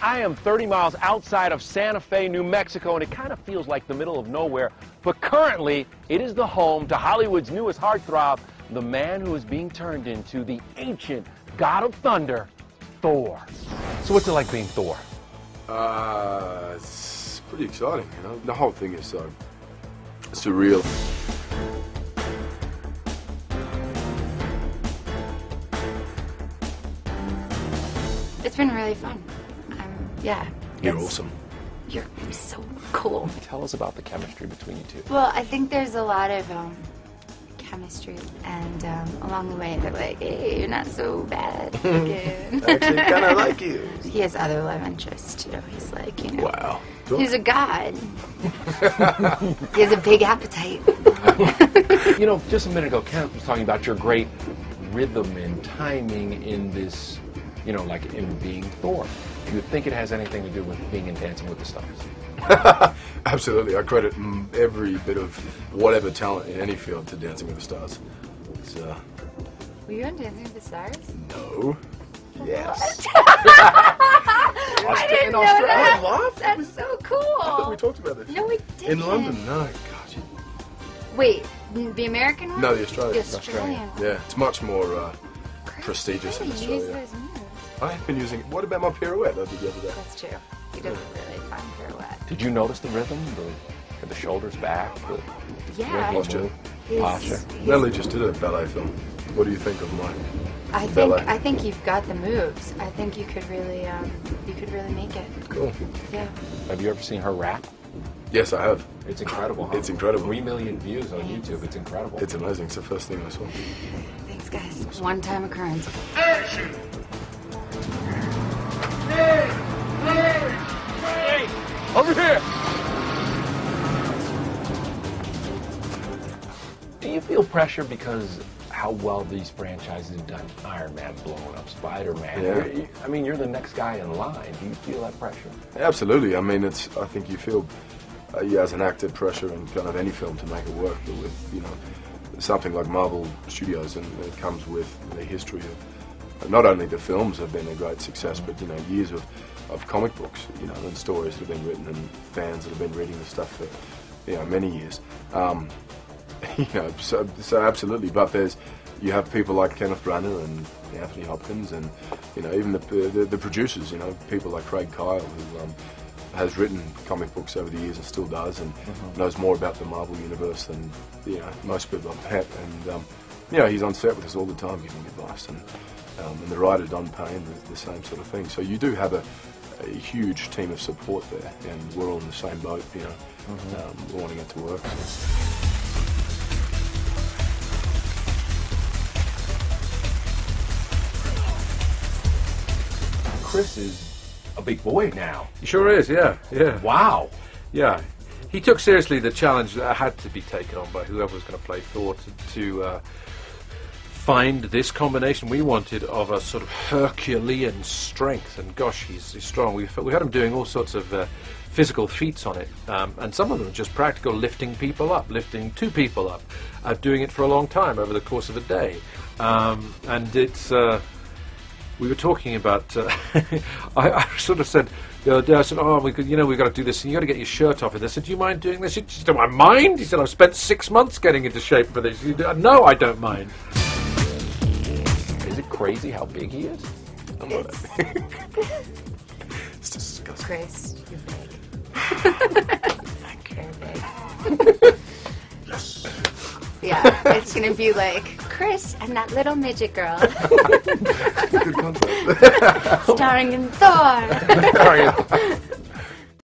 I am 30 miles outside of Santa Fe, New Mexico, and it kind of feels like the middle of nowhere. But currently, it is the home to Hollywood's newest heartthrob, the man who is being turned into the ancient god of thunder, Thor. So what's it like being Thor? It's pretty exciting, you know? The whole thing is so surreal. It's been really fun. Yeah. You're awesome. You're so cool. Tell us about the chemistry between you two. Well, I think there's a lot of chemistry, and along the way, they're like, hey, you're not so bad looking. I actually kind of like you. He has other love interests, too. He's like, you know. Wow. He's a god. He has a big appetite. You know, just a minute ago, Kenneth was talking about your great rhythm and timing in this, you know, like in being Thor. Do you think it has anything to do with being in Dancing with the Stars? Absolutely. I credit every bit of whatever talent in any field to Dancing with the Stars. Were you on Dancing with the Stars? No. Yes. I didn't know that. I laughed. That's so cool. I thought we talked about this. No, we didn't. In London? No. God. Wait, the American one? No, the Australian. The Australian. Yeah, it's much more prestigious in Australia. I have been using it. What about my pirouette I did the other day? That's true. You did a really fun pirouette. Did you notice the rhythm? The shoulders back? Yeah. Posture. Natalie just did a ballet film. What do you think of mine? I think you've got the moves. I think you could really make it. Cool. Yeah. Have you ever seen her rap? Yes, I have. It's incredible. Huh? It's incredible. 3 million views on YouTube. It's incredible. It's amazing. It's the first thing I saw. Thanks, guys. Awesome. One-time occurrence. Action! Hey! Over here! Do you feel pressure because how well these franchises have done? Iron Man blowing up, Spider-Man. Yeah. I mean, you're the next guy in line. Do you feel that pressure? Absolutely. I mean, it's. I think you feel, as an actor, pressure in kind of any film to make it work. But with, you know, something like Marvel Studios, and it comes with the history of. Not only the films have been a great success, but, you know, years of comic books, you know, and stories that have been written, and fans that have been reading this stuff for, you know, many years. You know, so absolutely, but you have people like Kenneth Branagh and Anthony Hopkins, and, you know, even the producers, you know, people like Craig Kyle, who has written comic books over the years and still does, and knows more about the Marvel Universe than, you know, most people I've met, and, you know, he's on set with us all the time giving advice, and the writer Don Payne, the same sort of thing. So you do have a huge team of support there, and we're all in the same boat, you know, wanting it to work. Chris is a big boy now. He sure is, yeah. Yeah. Wow. Yeah. He took seriously the challenge that had to be taken on by whoever was going to play Thor to find this combination we wanted of a sort of Herculean strength, and gosh, he's strong. We had him doing all sorts of physical feats on it, and some of them are just practical, lifting people up, lifting two people up, doing it for a long time over the course of a day. And it's, we were talking about, I sort of said, the other day, I said, oh, you know, we've got to do this, and you've got to get your shirt off. And I said, do you mind doing this? He said, do I mind? He said, I've spent 6 months getting into shape for this. No, I don't mind. Is it crazy how big he is? I'm not. It's disgusting. Chris, you're big. Thank you. You're big. Yes. Yeah, it's going to be like, Chris and that little midget girl. Good contrast. Starring in Thor.